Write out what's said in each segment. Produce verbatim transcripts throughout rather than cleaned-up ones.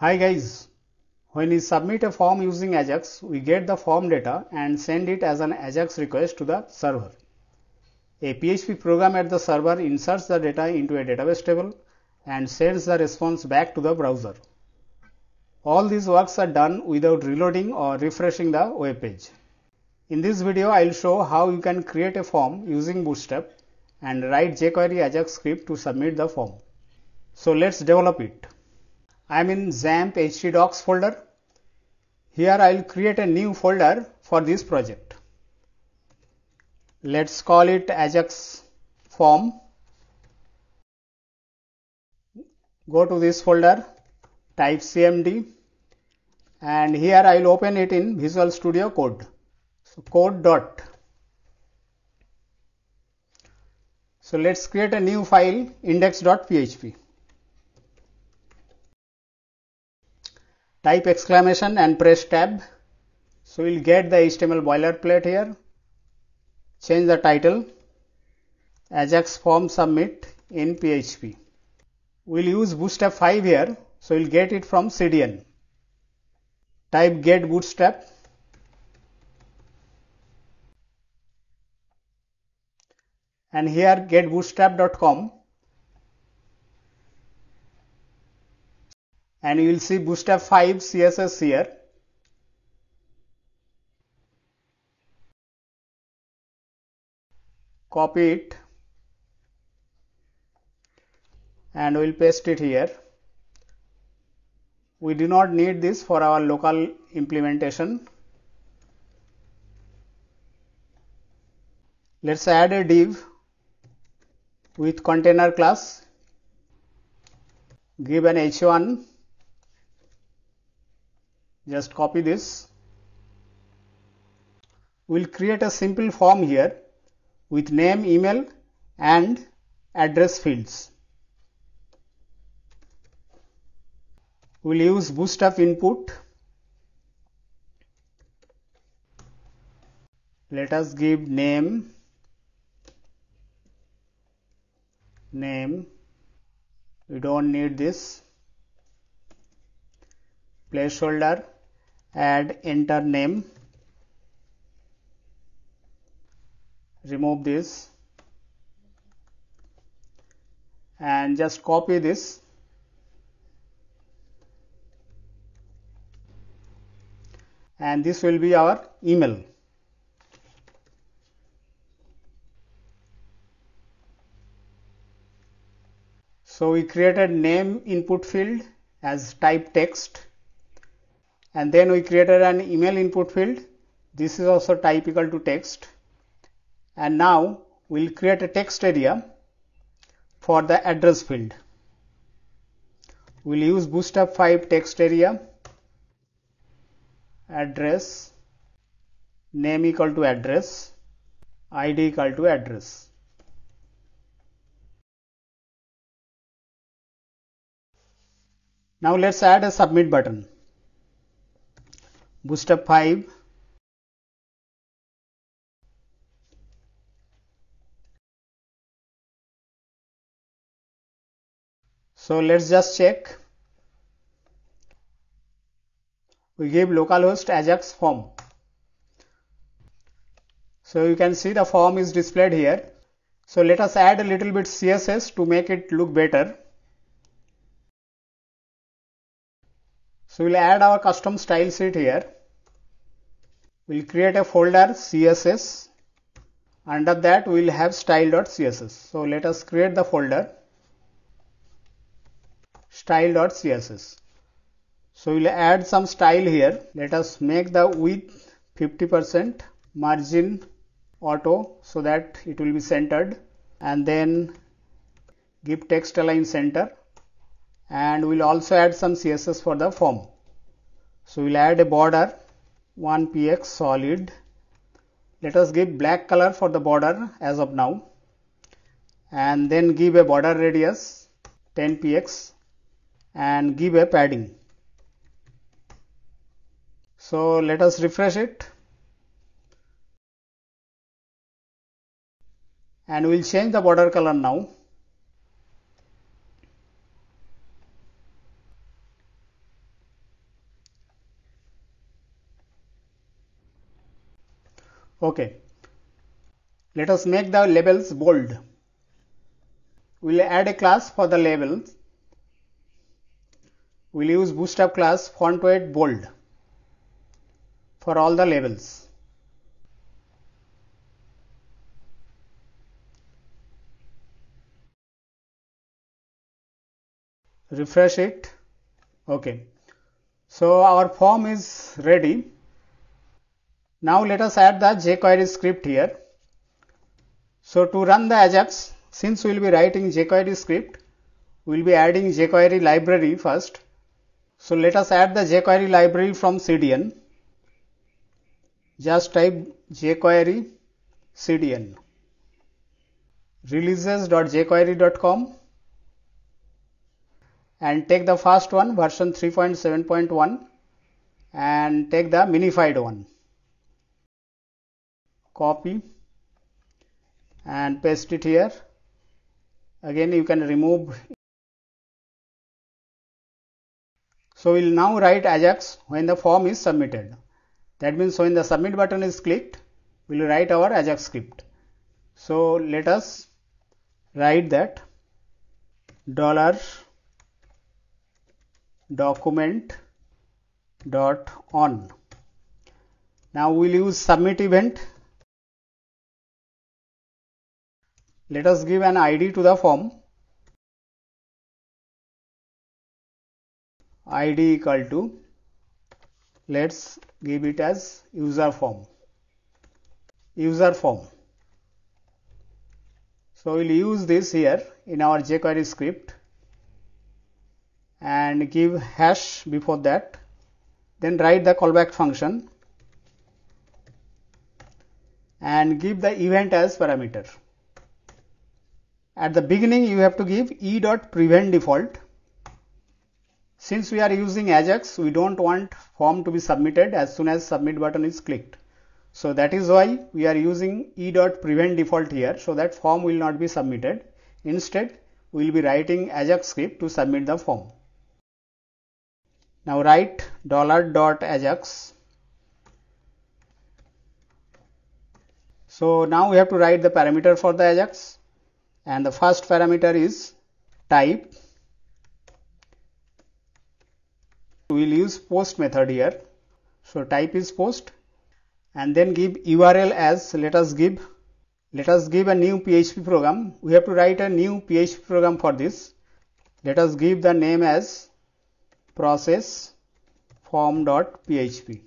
Hi guys, when we submit a form using AJAX, we get the form data and send it as an AJAX request to the server. A P H P program at the server inserts the data into a database table and sends the response back to the browser. All these works are done without reloading or refreshing the web page. In this video, I will show how you can create a form using Bootstrap and write jQuery AJAX script to submit the form. So let's develop it. I am in XAMPP htdocs folder. Here I will create a new folder for this project. Let's call it AJAX form. Go to this folder, type C M D, and here I will open it in Visual Studio Code. So code dot. So let's create a new file, index dot P H P. Type exclamation and press tab, so we'll get the H T M L boilerplate here. Change the title, AJAX form submit in P H P. We'll use Bootstrap five here, so we'll get it from C D N. Type getbootstrap. And here get bootstrap dot com. And you will see Bootstrap five C S S here. Copy it and we will paste it here. We do not need this for our local implementation. Let's add a div with container class. Give an H one. Just copy this. We'll create a simple form here with name, email and address fields. We'll use Bootstrap input. Let us give name, name, we don't need this, placeholder, add enter name, remove this and just copy this and this will be our email. So we created name input field as type text and then we created an email input field. This is also type equal to text. And now we will create a text area for the address field. We will use Bootstrap five text area, address, name equal to address, I D equal to address. Now let's add a submit button. Bootstrap five. So let's just check. We give localhost AJAX form. So you can see the form is displayed here. So let us add a little bit C S S to make it look better. So we'll add our custom style sheet here. We'll create a folder C S S. Under that we'll have style dot C S S. So let us create the folder style dot C S S. So we'll add some style here. Let us make the width fifty percent, margin auto so that it will be centered, and then give text align center, and we'll also add some C S S for the form. So we'll add a border one P X solid. Let us give black color for the border as of now and then give a border radius ten P X and give a padding. So let us refresh it and we'll change the border color now. Okay. Let us make the labels bold. We'll add a class for the labels. We'll use Bootstrap class font weight bold for all the labels. Refresh it. Okay. So our form is ready. Now let us add the jQuery script here. So to run the AJAX, since we will be writing jQuery script, we will be adding jQuery library first. So let us add the jQuery library from C D N. Just type jQuery C D N. releases dot jQuery dot com and take the first one, version three point seven point one, and take the minified one. Copy and paste it here. Again, you can remove. So we'll now write AJAX when the form is submitted. That means when the submit button is clicked, we'll write our AJAX script. So let us write that dollar document dot on. Now we'll use submit event. Let us give an I D to the form. I D equal to, let's give it as user form. User form. So we'll use this here in our jQuery script and give hash before that. Then write the callback function and give the event as parameter. At the beginning, you have to give e.preventDefault. Since we are using AJAX, we don't want form to be submitted as soon as submit button is clicked. So that is why we are using e.preventDefault here, so that form will not be submitted. Instead, we will be writing AJAX script to submit the form. Now write dollar.ajax. So now we have to write the parameter for the AJAX. And the first parameter is type. We will use post method here. So type is post, and then give U R L as, let us give, let us give a new P H P program. We have to write a new P H P program for this. Let us give the name as process form dot P H P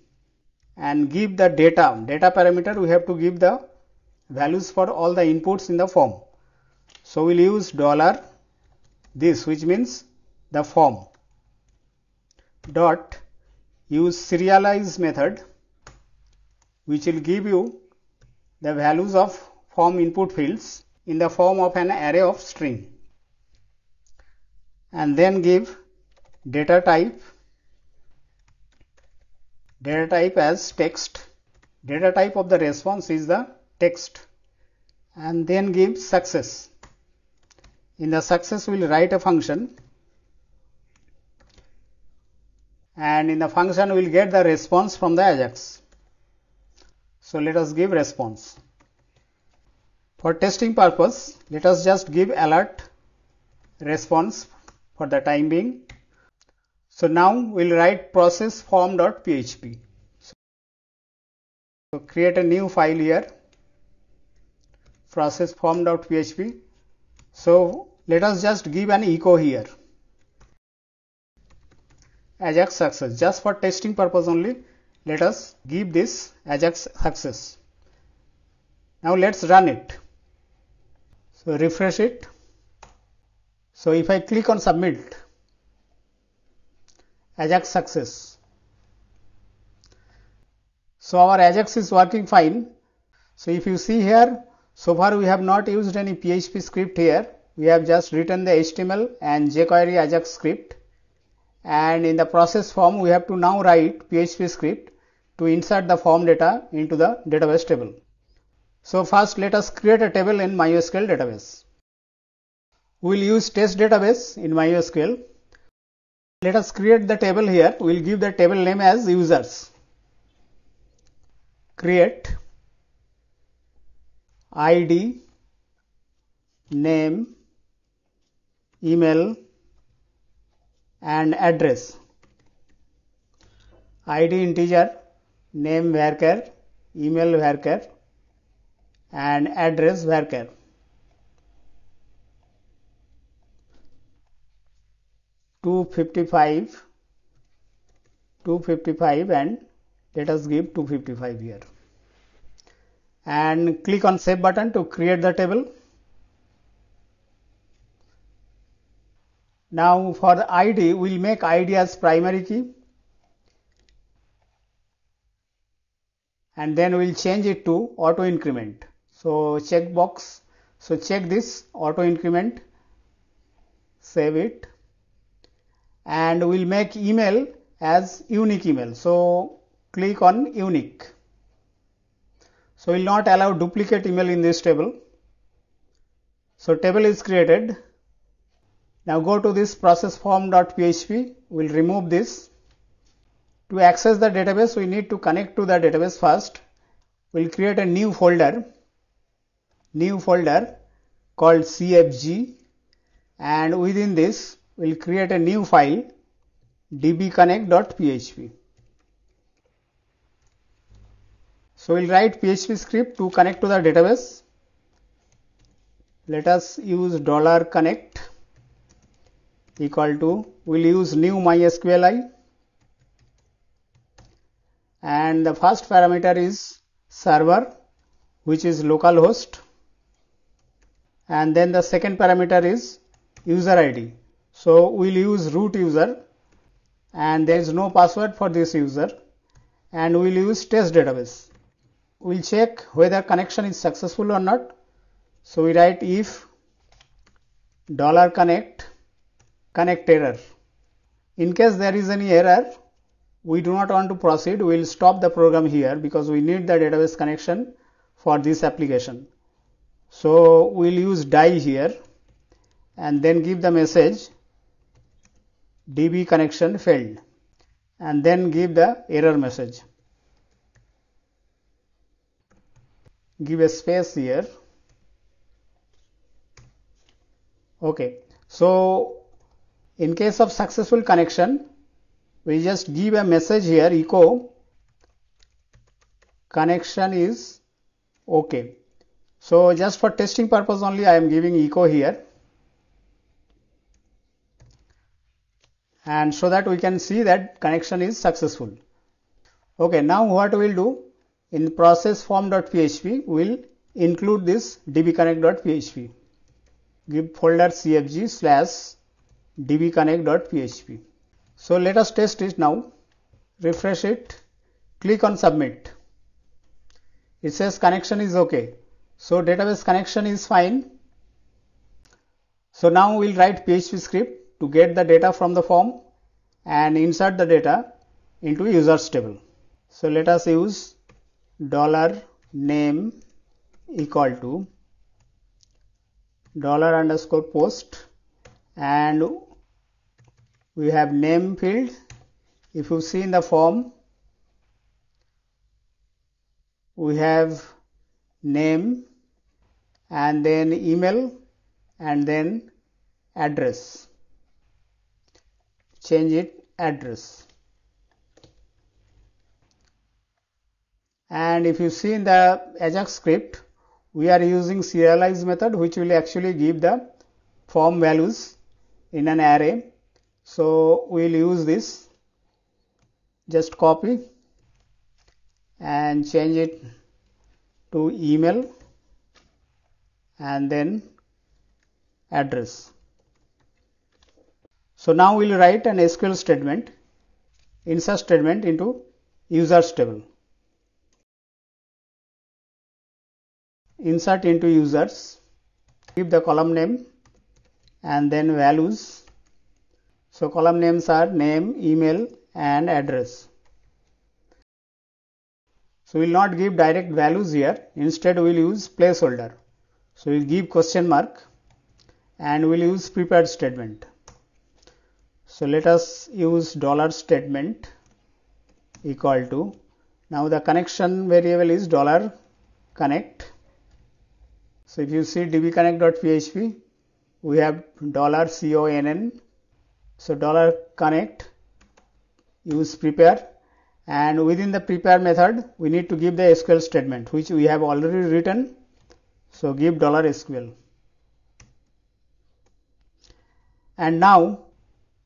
and give the data. Data parameter, we have to give the values for all the inputs in the form. So we'll use dollar this, which means the form, dot use serialize method, which will give you the values of form input fields in the form of an array of string, and then give data type, data type as text, data type of the response is the text, and then give success. In the success, we will write a function, and in the function, we will get the response from the AJAX. So let us give response. For testing purpose, let us just give alert response for the time being. So now we will write process form dot P H P. So create a new file here, process form dot P H P. So let us just give an echo here, AJAX success. Just for testing purpose only, let us give this AJAX success. Now let's run it. So refresh it. So if I click on submit, AJAX success. So our AJAX is working fine. So if you see here, so far we have not used any P H P script here. We have just written the H T M L and jQuery AJAX script, and in the process form we have to now write P H P script to insert the form data into the database table. So first let us create a table in MySQL database. We will use test database in MySQL. Let us create the table here. We will give the table name as users. Create. I D, name, email and address. I D integer, name varchar, email varchar and address varchar. two fifty-five, two fifty-five, and let us give two fifty-five here. And click on save button to create the table. Now for the I D, we'll make I D as primary key. And then we'll change it to auto increment. So check box. So check this auto increment. Save it. And we'll make email as unique email. So click on unique. So we'll not allow duplicate email in this table. So table is created. Now go to this process form dot P H P. We'll remove this. To access the database, we need to connect to the database first. We'll create a new folder, new folder called C F G, and within this we'll create a new file d b connect dot P H P. So we'll write P H P script to connect to the database. Let us use dollar connect equal to, we'll use new MySQLi. And the first parameter is server, which is localhost, and then the second parameter is user I D. So we'll use root user, and there is no password for this user, and we'll use test database. We'll check whether connection is successful or not. So we write if dollar connect connect error. In case there is any error, we do not want to proceed. We will stop the program here because we need the database connection for this application. So we'll use die here and then give the message D B connection failed and then give the error message. Give a space here. Okay. So in case of successful connection, we just give a message here, echo connection is okay. So just for testing purpose only, I am giving echo here, and so that we can see that connection is successful. Okay, now what we'll do in process form dot P H P, we'll include this d b connect dot P H P. Give folder cfg slash d b connect dot P H P. So let us test it now. Refresh it. Click on submit. It says connection is okay. So database connection is fine. So now we'll write P H P script to get the data from the form and insert the data into users table. So let us use dollar name equal to dollar underscore post, and we have name field. If you see in the form, we have name and then email and then address. Change it address. And if you see in the AJAX script, we are using serialize method, which will actually give the form values in an array. So we'll use this, just copy and change it to email and then address. So now we'll write an S Q L statement, insert statement into users table. Insert into users, give the column name and then values. So column names are name, email and address. So we will not give direct values here. Instead we will use placeholder. So we will give question mark and we will use prepared statement. So let us use dollar statement equal to, now the connection variable is dollar connect So if you see d b connect dot p h p, we have dollar C O N N. So dollar connect, use prepare, and within the prepare method we need to give the S Q L statement which we have already written. So give dollar S Q L. And now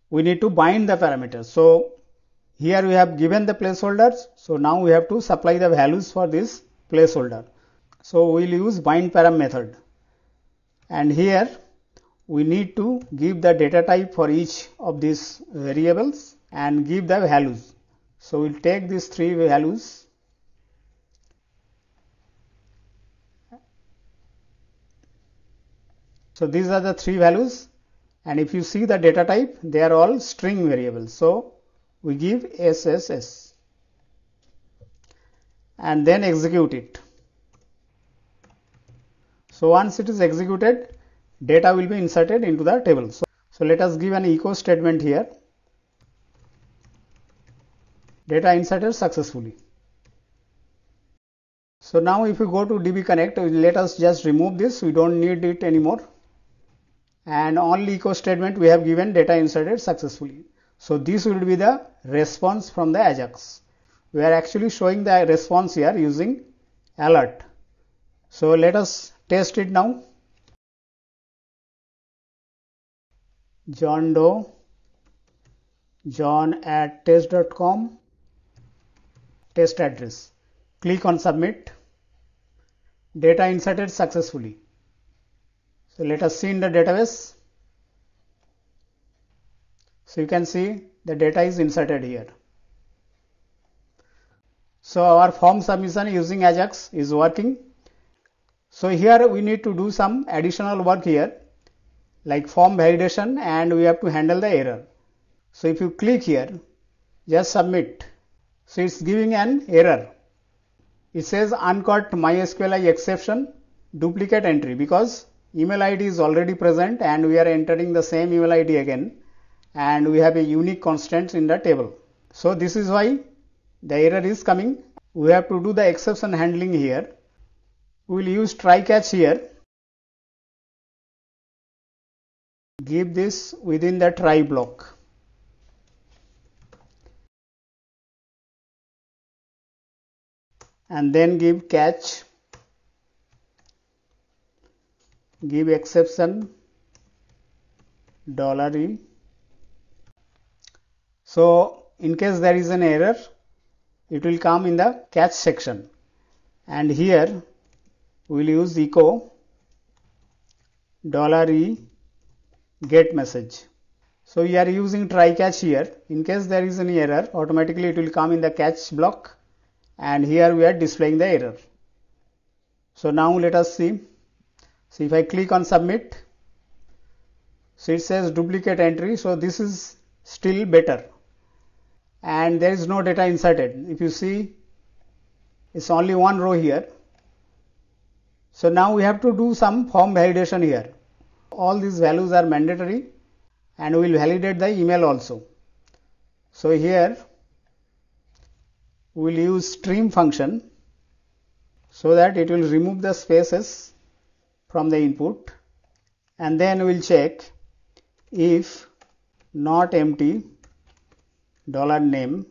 we need to bind the parameters. So here we have given the placeholders. So now we have to supply the values for this placeholder. So we'll use bind param method. And here we need to give the data type for each of these variables and give the values. So we'll take these three values. So these are the three values. And if you see the data type, they are all string variables. So we give S S S and then execute it. So once it is executed, data will be inserted into the table. So, so let us give an echo statement here. Data inserted successfully. So now if you go to d b connect, let us just remove this. We don't need it anymore. And only echo statement we have given data inserted successfully. So this will be the response from the AJAX. We are actually showing the response here using alert. So let us test it now. John Doe, John at test dot com, test address. Click on submit. Data inserted successfully. So let us see in the database. So you can see the data is inserted here. So our form submission using AJAX is working. So here we need to do some additional work here, like form validation, and we have to handle the error. So if you click here, just submit. So it's giving an error. It says uncaught MySQLi exception, duplicate entry, because email I D is already present and we are entering the same email I D again, and we have a unique constant in the table. So this is why the error is coming. We have to do the exception handling here. We will use try catch here. Give this within the try block. And then give catch, give exception dollar e. So in case there is an error, it will come in the catch section, and here we will use echo dollar e get message. So we are using try catch here. In case there is any error, automatically it will come in the catch block. And here we are displaying the error. So now let us see. So if I click on submit, so it says duplicate entry. So this is still better. And there is no data inserted. If you see, it's only one row here. So now we have to do some form validation here. All these values are mandatory, and we will validate the email also. So here we will use stream function so that it will remove the spaces from the input, and then we will check if not empty dollar name,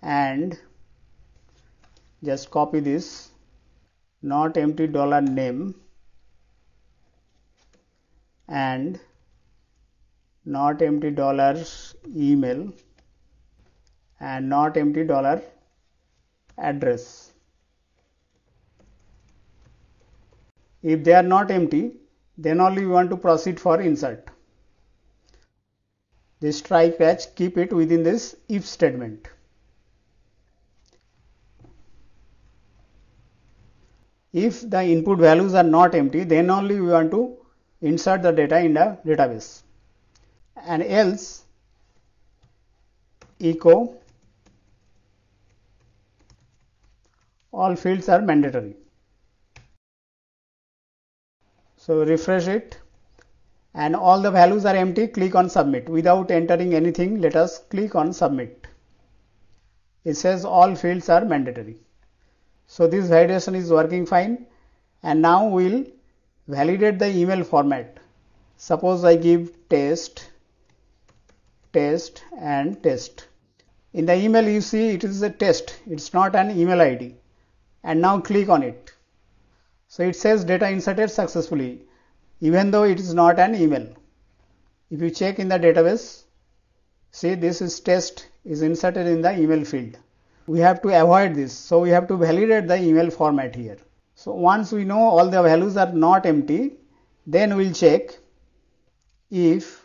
and just copy this not empty dollar name and not empty dollar email and not empty dollar address. If they are not empty, then only we want to proceed for insert. This try catch, keep it within this if statement. If the input values are not empty, then only we want to insert the data in the database, and else echo all fields are mandatory. So refresh it, and all the values are empty. Click on submit without entering anything. Let us click on submit. It says all fields are mandatory. So this validation is working fine, and now we'll validate the email format. Suppose I give test, test and test. In the email you see it is a test, it's not an email I D. And now click on it. So it says data inserted successfully, even though it is not an email. If you check in the database, see this is test is inserted in the email field. We have to avoid this, so we have to validate the email format here. So once we know all the values are not empty, then we'll check if,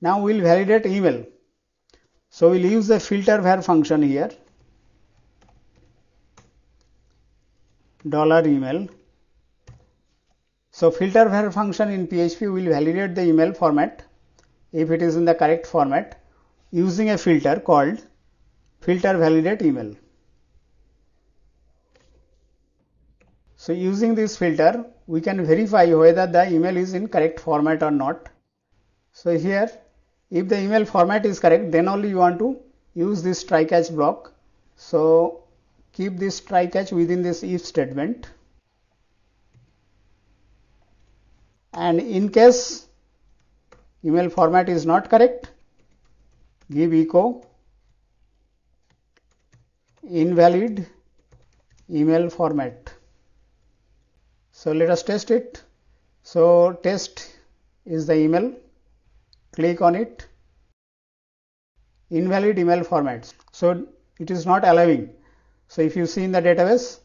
now we'll validate email. So we'll use the filter where function here. Dollar email. So filter where function in P H P will validate the email format if it is in the correct format using a filter called filter validate email. So using this filter we can verify whether the email is in correct format or not. So here if the email format is correct, then only you want to use this try catch block. So keep this try catch within this if statement, and in case email format is not correct, give echo invalid email format. So let us test it. So test is the email, click on it, invalid email format. So it is not allowing. So if you see in the database,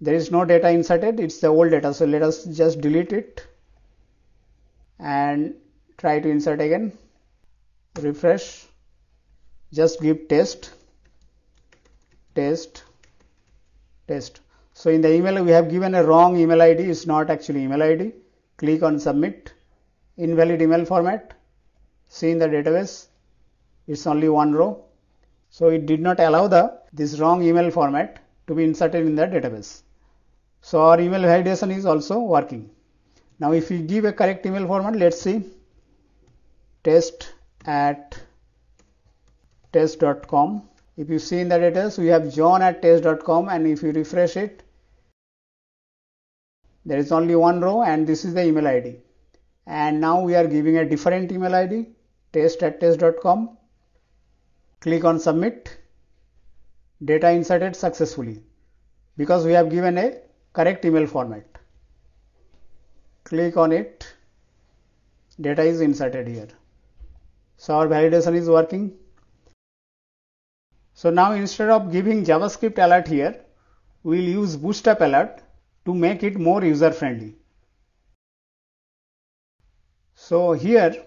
there is no data inserted, it's the old data. So let us just delete it and try to insert again. Refresh, just give test, test, test. So in the email we have given a wrong email I D, it's not actually email I D. Click on submit, invalid email format. See in the database, it's only one row. So it did not allow the this wrong email format to be inserted in the database. So our email validation is also working. Now if we give a correct email format, let's see, test at test dot com. If you see in the database, we have John at test dot com, and if you refresh it, there is only one row and this is the email I D. And now we are giving a different email I D, test at test dot com. Click on submit, data inserted successfully because we have given a correct email format. Click on it, data is inserted here. So our validation is working. So now instead of giving JavaScript alert here, we will use Bootstrap alert to make it more user friendly. So here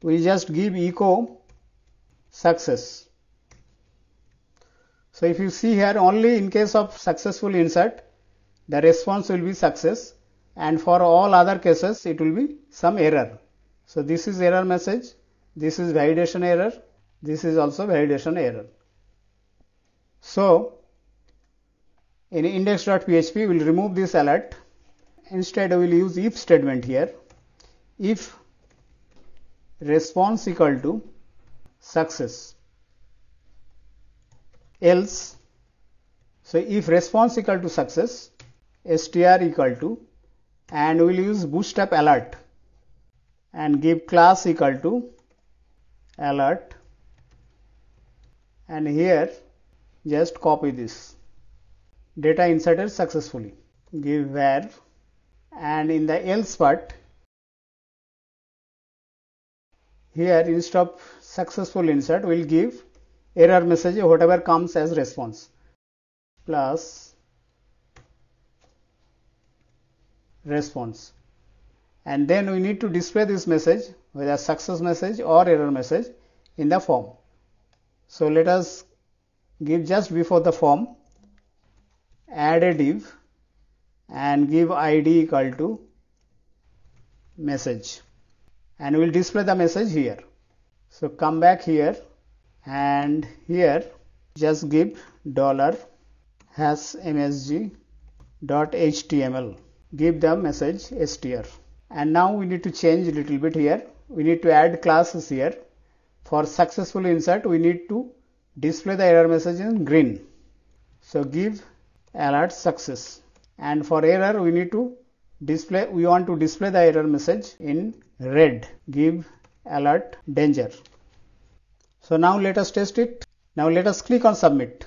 we just give echo success. So if you see here, only in case of successful insert, the response will be success, and for all other cases it will be some error. So this is error message, this is validation error, this is also validation error. So in index dot P H P we will remove this alert. Instead we will use if statement here. If response equal to success, else, so if response equal to success, str equal to, and we'll use bootstrap alert and give class equal to alert, and here just copy this, data inserted successfully, give where, and in the else part, here instead of successful insert we will give error message, whatever comes as response, plus response, and then we need to display this message, whether success message or error message, in the form. So let us give just before the form add a div and give I D equal to message, and we will display the message here. So come back here, and here just give dollar has msg dot html, give the message str. And now we need to change a little bit here, we need to add classes here. For successful insert we need to display the error message in green, so give alert success. And for error, we need to display, we want to display the error message in red, give alert danger. So now let us test it. Now let us click on submit.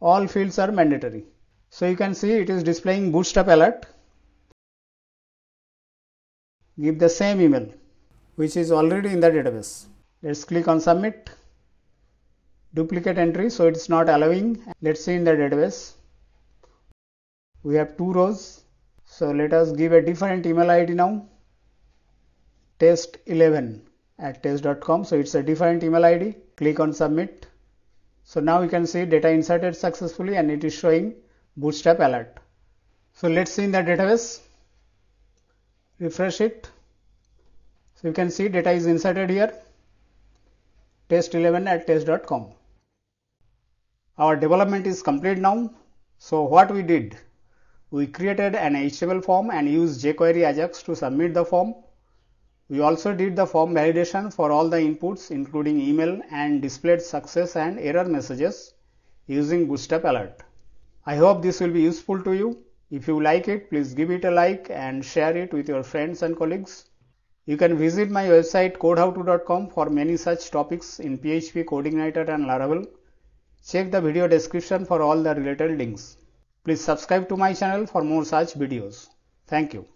All fields are mandatory. So you can see it is displaying Bootstrap alert. Give the same email which is already in the database. Let's click on submit. Duplicate entry, so it's not allowing. Let's see in the database. We have two rows. So let us give a different email I D now. test eleven at test dot com. So it's a different email I D. Click on submit. So now you can see data inserted successfully and it is showing Bootstrap alert. So let's see in the database. Refresh it. So you can see data is inserted here. test eleven at test dot com. Our development is complete now. So what we did, we created an H T M L form and used jQuery AJAX to submit the form. We also did the form validation for all the inputs including email and displayed success and error messages using Bootstrap alert. I hope this will be useful to you. If you like it, please give it a like and share it with your friends and colleagues. You can visit my website Codehow two dot com for many such topics in P H P, CodeIgniter and Laravel. Check the video description for all the related links. Please subscribe to my channel for more such videos. Thank you.